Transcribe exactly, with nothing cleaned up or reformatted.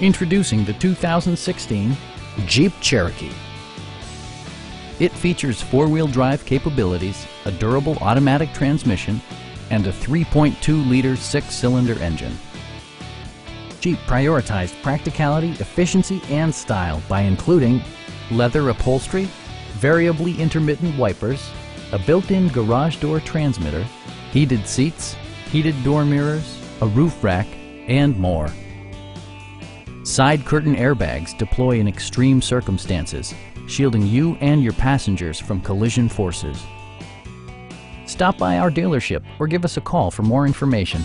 Introducing the two thousand sixteen Jeep Cherokee. It features four-wheel drive capabilities, a durable automatic transmission, and a three point two liter six-cylinder engine. Jeep prioritized practicality, efficiency, and style by including leather upholstery, variably intermittent wipers, a built-in garage door transmitter, heated seats, heated door mirrors, a roof rack, and more. Side curtain airbags deploy in extreme circumstances, shielding you and your passengers from collision forces. Stop by our dealership or give us a call for more information.